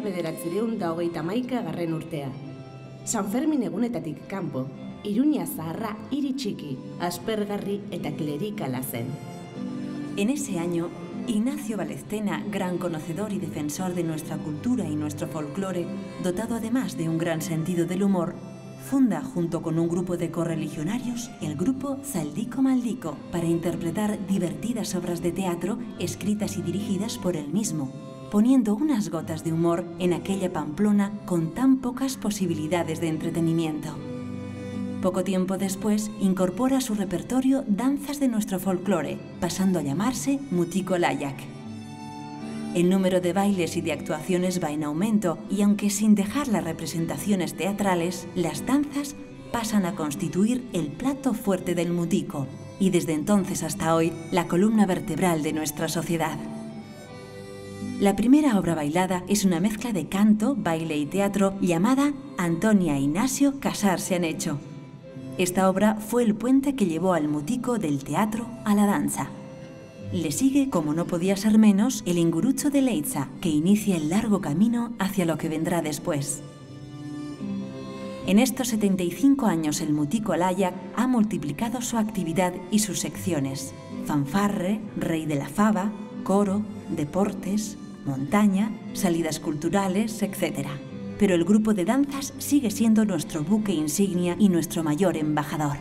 1921 urtea. Sanfermin egunetatik kanpo, Iruña zaharra hiri txiki, aspergarri eta klerikala zen. En ese año, Ignacio Balestena, gran conocedor y defensor de nuestra cultura y nuestro folclore, dotado además de un gran sentido del humor, funda junto con un grupo de correligionarios el grupo Zaldico Maldico para interpretar divertidas obras de teatro escritas y dirigidas por él mismo, poniendo unas gotas de humor en aquella Pamplona con tan pocas posibilidades de entretenimiento. Poco tiempo después incorpora a su repertorio danzas de nuestro folclore, pasando a llamarse Muthiko Alaiak. El número de bailes y de actuaciones va en aumento y, aunque sin dejar las representaciones teatrales, las danzas pasan a constituir el plato fuerte del mutiko y desde entonces hasta hoy la columna vertebral de nuestra sociedad. La primera obra bailada es una mezcla de canto, baile y teatro llamada Antonia e Ignacio Casar se han hecho. Esta obra fue el puente que llevó al mutiko del teatro a la danza. Le sigue, como no podía ser menos, el ingurucho de Leitza, que inicia el largo camino hacia lo que vendrá después. En estos 75 años el Muthiko Alaiak ha multiplicado su actividad y sus secciones: fanfarre, rey de la fava, coro, deportes, montaña, salidas culturales, etc. Pero el grupo de danzas sigue siendo nuestro buque insignia y nuestro mayor embajador.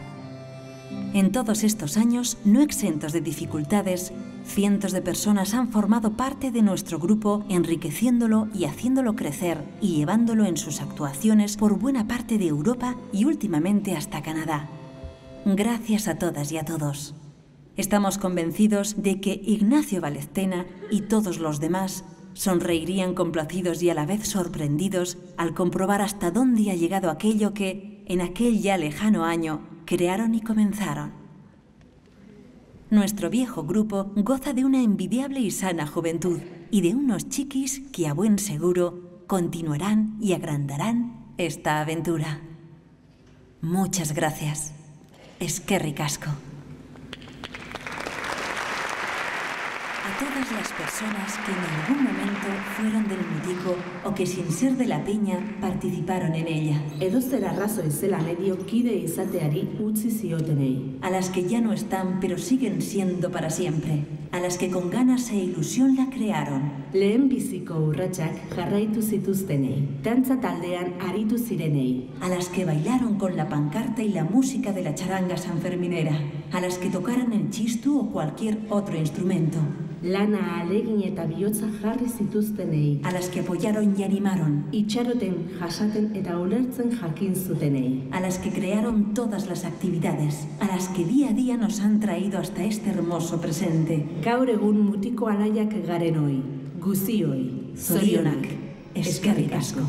En todos estos años, no exentos de dificultades, cientos de personas han formado parte de nuestro grupo, enriqueciéndolo y haciéndolo crecer y llevándolo en sus actuaciones por buena parte de Europa y últimamente hasta Canadá. Gracias a todas y a todos. Estamos convencidos de que Ignacio Balestena y todos los demás sonreirían complacidos y a la vez sorprendidos al comprobar hasta dónde ha llegado aquello que, en aquel ya lejano año, crearon y comenzaron. Nuestro viejo grupo goza de una envidiable y sana juventud y de unos chiquis que a buen seguro continuarán y agrandarán esta aventura. Muchas gracias. Eskerrik asko. A todas las personas que en algún momento fueron del mutiko o que sin ser de la peña participaron en ella. Edozer arrazoi zelan edio kide izateari utzi ziotenei. A las que ya no están pero siguen siendo para siempre. A las que con ganas e ilusión la crearon. Lehenbiziko urratsak jarraitu zituztenei. Dantza taldean aritu zirenei. A las que bailaron con la pancarta y la música de la charanga sanferminera. A las que tocaron el chistu o cualquier otro instrumento. Lana, alegin eta bihotza jarri zituztenei. A las que apoyaron y animaron. Itxaroten, jasaten eta ulertzen jakin zutenei. A las que crearon todas las actividades. A las que día a día nos han traído hasta este hermoso presente. Gaur egun Muthiko Alaiak garen hoi. Guzioi. Zorionak. Eskerrik asko.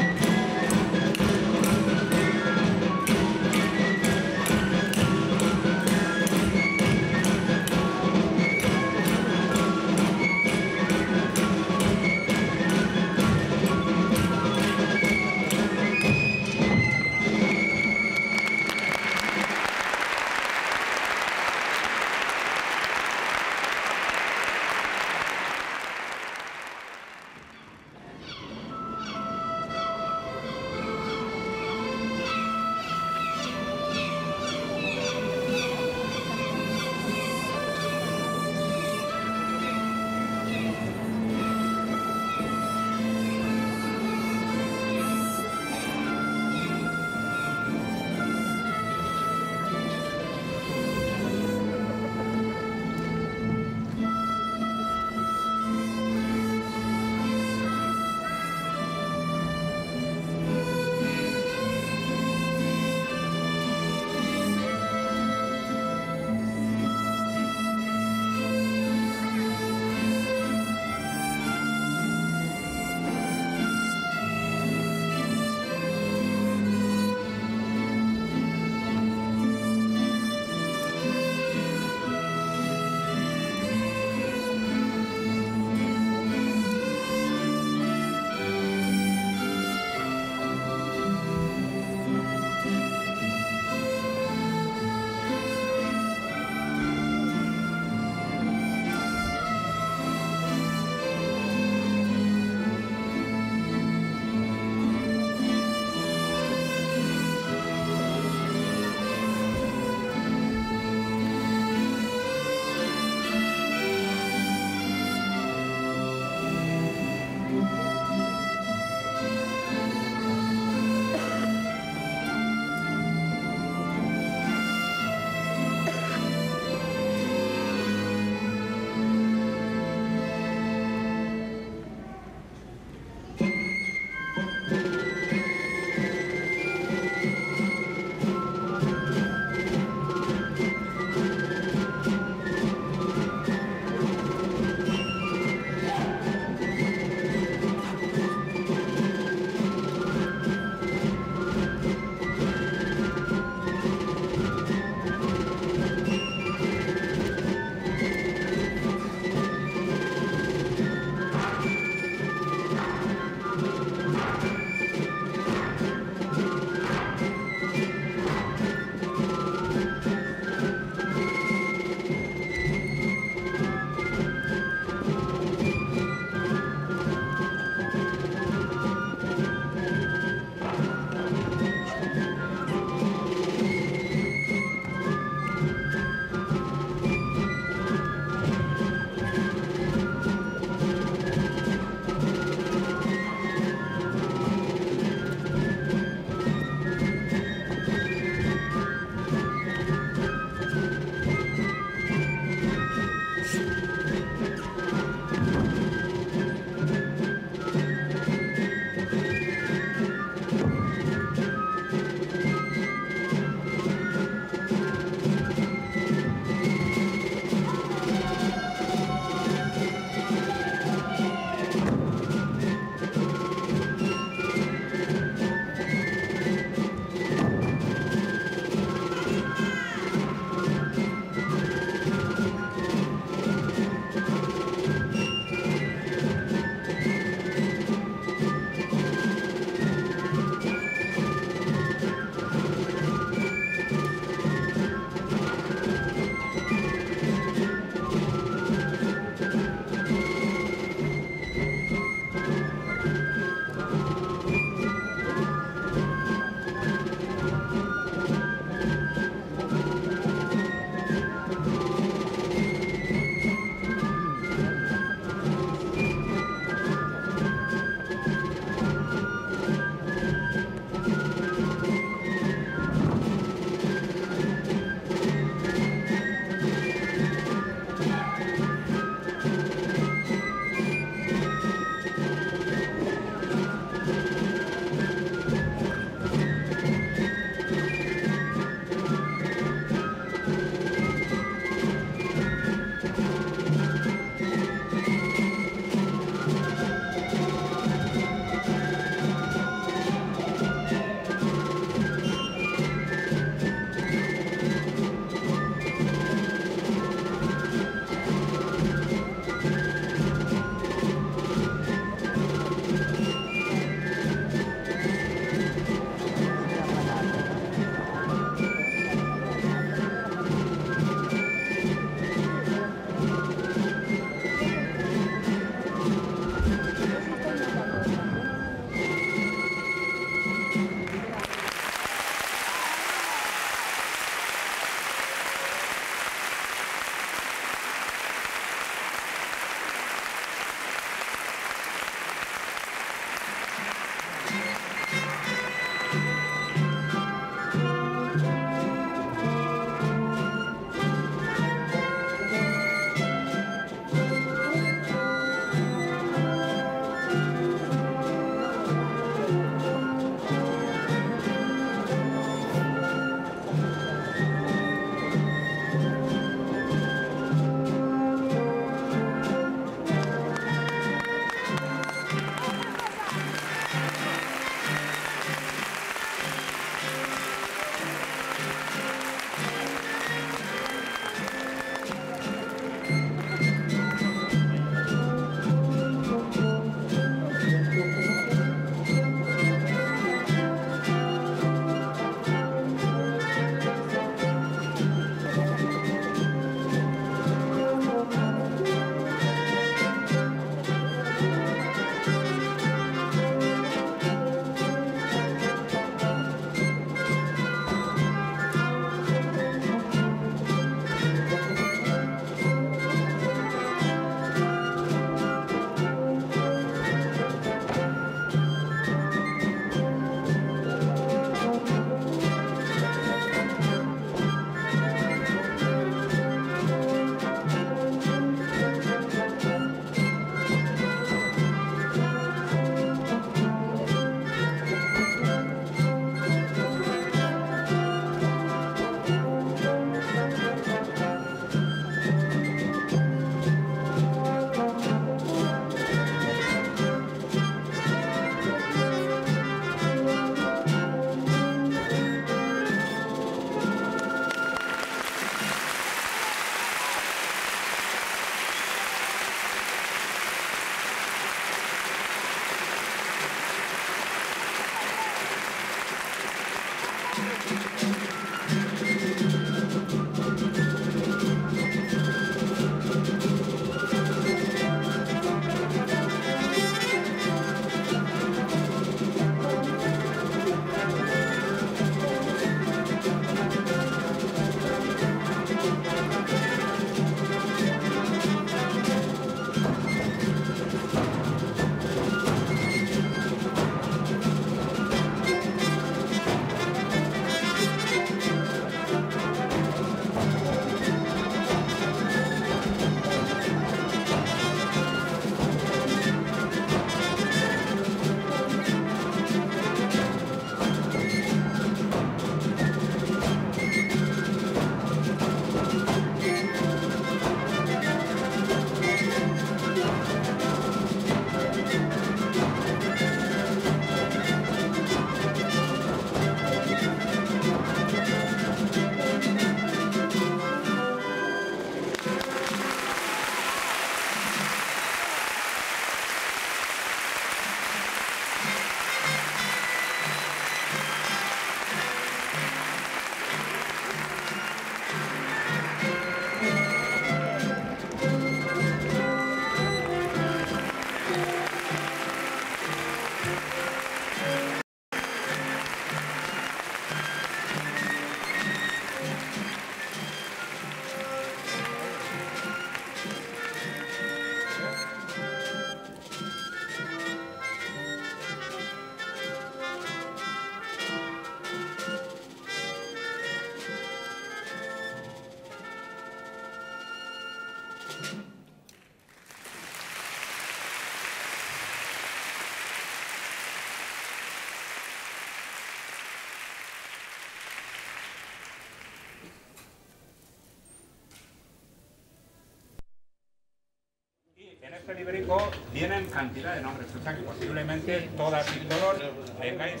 texto libérico tienen cantidad de nombres, o sea que posiblemente todas y todos vengáis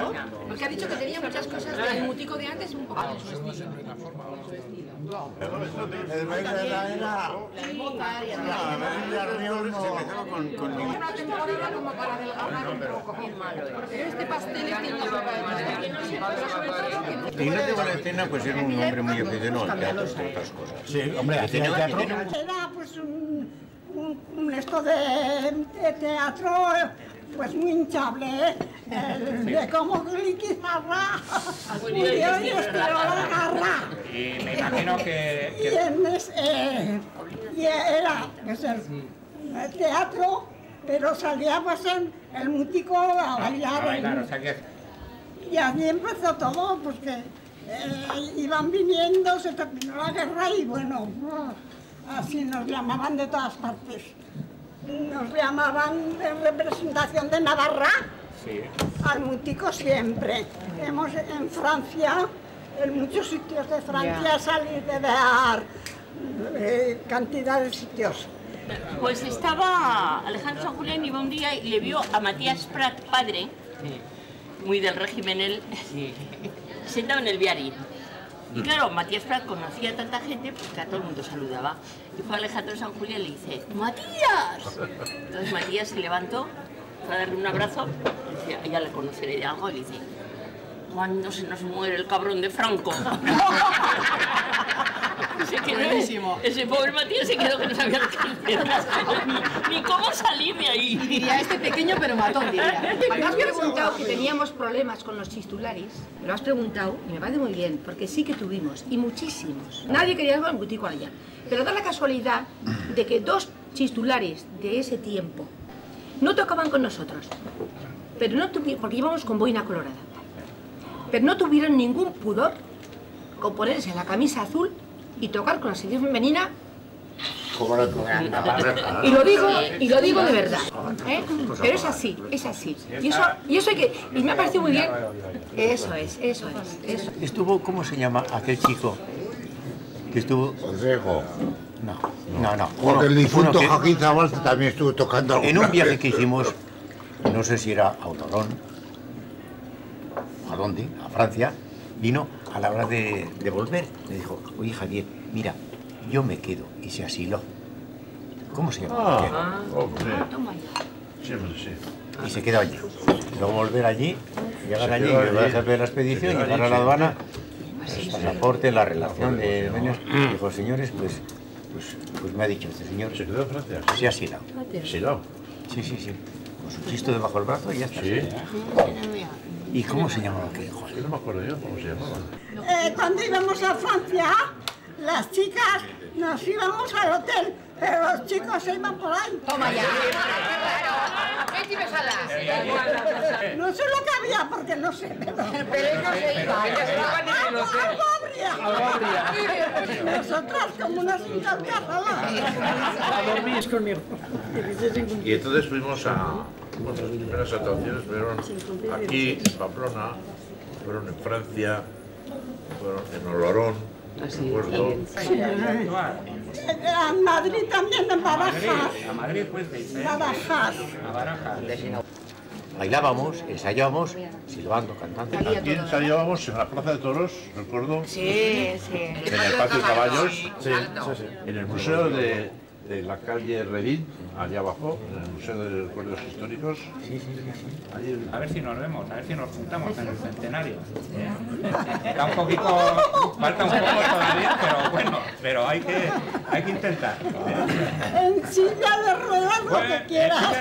¿no? Porque ha dicho que tenía muchas cosas del Muthiko de antes, un poco de su estilo. Una temporada como para adelgazar un poco, bien malo. Este pastel es que no se va a... Ignacio Balestena pues era un hombre muy aficionado al teatro, otras cosas. Sí, hombre, hacía teatro. Era pues un esto de teatro pues muy hinchable, de cómo liquizarra, muy de estirar garra. Y me imagino que... Y era pues, el teatro, pero salíamos en el Muthiko a bailar. O sea que... Y allí empezó todo, porque iban viniendo, se terminó la guerra y bueno, así nos llamaban de todas partes. Nos llamaban de representación de Navarra, sí, al Muthiko siempre. Hemos en Francia, en muchos sitios de Francia, salir de dar cantidad de sitios. Pues estaba Alejandro Julián, iba un día y le vio a Matías Prat, padre, muy del régimen él, sentado en el Viari. Y claro, Matías Prat conocía a tanta gente pues que a todo el mundo saludaba. Y fue Alejandro San Julián y le dice, ¡Matías! Entonces Matías se levantó para darle un abrazo, y decía, ya le conoceré de algo, y le dice, ¿cuándo se nos muere el cabrón de Franco? Se quedó, ese pobre Matías se quedó que no sabía lo que ni cómo salir de ahí. Y diría, este pequeño pero matón, diría. Me has preguntado que teníamos problemas con los chistularis. Me lo has preguntado y me parece muy bien, porque sí que tuvimos, y muchísimos. Nadie quería algo en Muthiko allá. Pero da la casualidad de que dos chistularis de ese tiempo no tocaban con nosotros, pero no porque íbamos con boina colorada, pero no tuvieron ningún pudor con ponerse la camisa azul y tocar con la sección femenina. Y lo digo de verdad, ¿eh? Pero es así, es así. Y eso hay que... Y me ha parecido muy bien. Eso es. Estuvo, ¿cómo se llama aquel chico? Que estuvo... Consejo. No. Porque el difunto Joaquín Zaval también estuvo tocando alguna. En un viaje que hicimos, no sé si era a Autolón, ¿a dónde? A Francia. Vino a la hora de volver, me dijo, oye Javier, mira, yo me quedo, y se asiló. ¿Cómo se llama? Hombre. Sí. Y se quedó allí. Luego volver allí, llegar allí, ver la expedición, llegar a la aduana, el pasaporte, la relación de Veneos. Dijo, señores, pues me ha dicho este señor, se quedó en Francia. Se asiló. Sí. Con su chisto debajo del brazo y ya está. Sí. ¿Y cómo se llamaba aquel? No me acuerdo yo cómo se llamaba. Cuando íbamos a Francia, las chicas nos íbamos al hotel, pero los chicos se iban por ahí. ¡Toma ya! No sé lo que había, porque no sé. Pero no se iba. ¡Agobria! Nosotras como unas incalcazadas. Y entonces fuimos a... Nuestras primeras actuaciones fueron aquí, en Pamplona, fueron en Francia, fueron en Olorón, en Puerto. En Madrid también, en Barajas. A Madrid, pues, de Barajas. Bailábamos, ensayábamos, silbando, cantando. Aquí ensayábamos en la Plaza de Toros, recuerdo. Sí. En el Patio Caballos. Sí. En el Museo de la calle Redín, allá abajo, en el Museo de Recuerdos Históricos. Sí. A ver si nos vemos, a ver si nos juntamos en el centenario. Está un poquito, falta un poco todavía, pero bueno, pero hay que intentar. En silla de ruedas lo que quieras.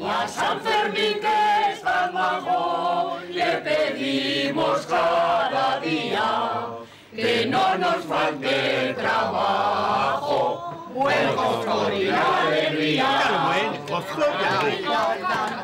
Y a San Fermín, que es tan majo, le pedimos cada día que no nos falte trabajo, buen gozo y alegría. Buen gozo y alegría.